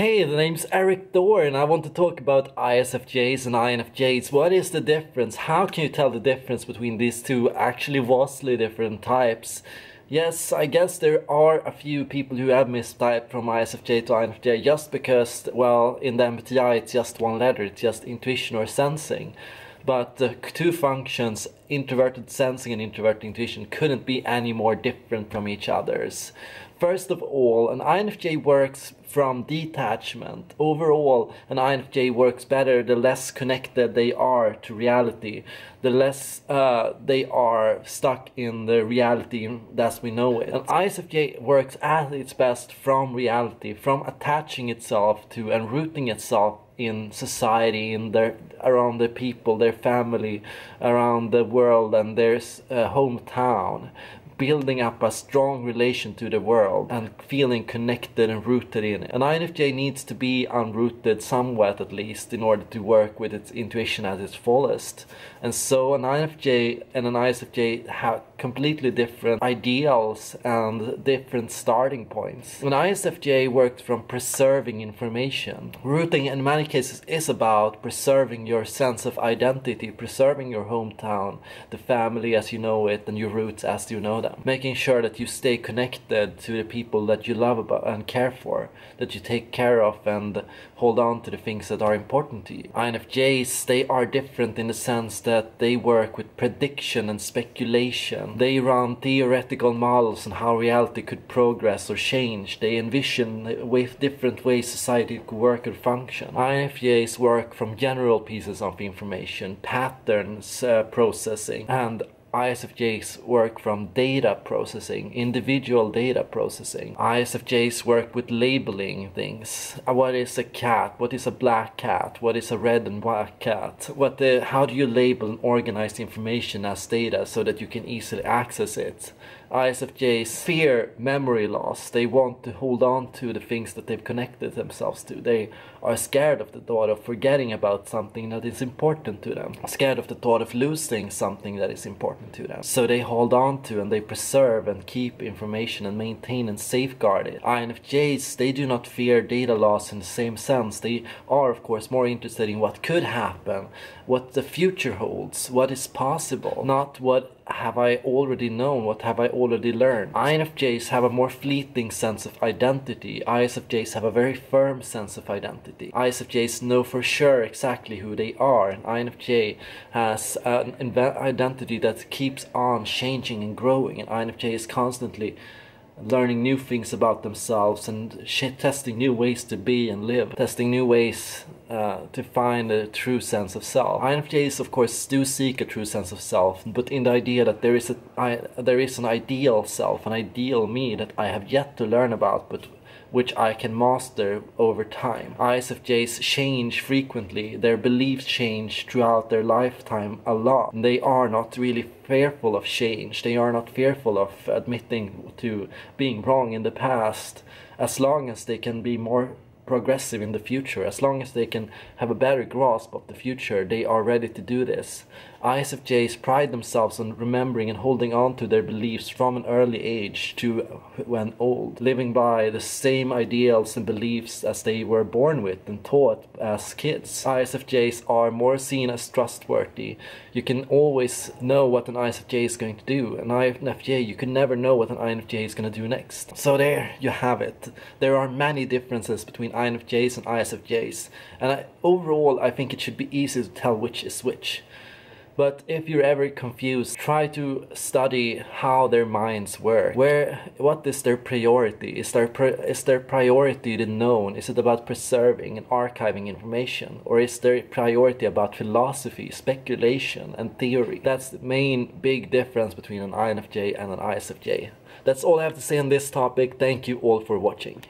Hey, the name's Erik Thor and I want to talk about ISFJs and INFJs. What is the difference? How can you tell the difference between these two actually vastly different types? Yes, I guess there are a few people who have mistyped from ISFJ to INFJ just because, well, in the MBTI it's just one letter, it's just intuition or sensing. But the two functions, introverted sensing and introverted intuition, couldn't be any more different from each other's. First of all, an INFJ works from detachment. Overall, an INFJ works better the less connected they are to reality, the less they are stuck in the reality as we know it. An ISFJ works at its best from reality, from attaching itself to and rooting itself in society, around their people, their family, around the world and their hometown, building up a strong relation to the world and feeling connected and rooted in it. An INFJ needs to be unrooted somewhat at least in order to work with its intuition at its fullest. And so an INFJ and an ISFJ have completely different ideals and different starting points. An ISFJ works from preserving information. Rooting in many cases is about preserving your sense of identity, preserving your hometown, the family as you know it, and your roots as you know them. Making sure that you stay connected to the people that you love about and care for, that you take care of and hold on to the things that are important to you. INFJs, they are different in the sense that they work with prediction and speculation. They run theoretical models on how reality could progress or change. They envision with different ways society could work or function. INFJs work from general pieces of information, patterns processing, and ISFJs work from data processing, individual data processing. ISFJs work with labeling things. What is a cat? What is a black cat? What is a red and white cat? How do you label and organize information as data so that you can easily access it? ISFJs fear memory loss. They want to hold on to the things that they've connected themselves to. They are scared of the thought of forgetting about something that is important to them. Scared of the thought of losing something that is important to them. So they hold on to and they preserve and keep information and maintain and safeguard it. INFJs, they do not fear data loss in the same sense. They are of course more interested in what could happen, what the future holds, what is possible, not what have I already known? What have I already learned? INFJs have a more fleeting sense of identity. ISFJs have a very firm sense of identity. ISFJs know for sure exactly who they are. An INFJ has an identity that keeps on changing and growing. An INFJ is constantly learning new things about themselves and testing new ways to be and live, testing new ways to find a true sense of self. INFJs of course do seek a true sense of self, but in the idea that there is an ideal self, an ideal me that I have yet to learn about but which I can master over time. ISFJs change frequently. Their beliefs change throughout their lifetime a lot. They are not really fearful of change. They are not fearful of admitting to being wrong in the past, as long as they can be more progressive in the future. As long as they can have a better grasp of the future, they are ready to do this. ISFJs pride themselves on remembering and holding on to their beliefs from an early age to when old, living by the same ideals and beliefs as they were born with and taught as kids. ISFJs are more seen as trustworthy. You can always know what an ISFJ is going to do. An INFJ, you can never know what an INFJ is going to do next. So there you have it. There are many differences between INFJs and ISFJs, and overall I think it should be easy to tell which is which. But if you're ever confused, try to study how their minds work. What is their priority? Is their priority the known? Is it about preserving and archiving information? Or is their priority about philosophy, speculation, and theory? That's the main big difference between an INFJ and an ISFJ. That's all I have to say on this topic. Thank you all for watching.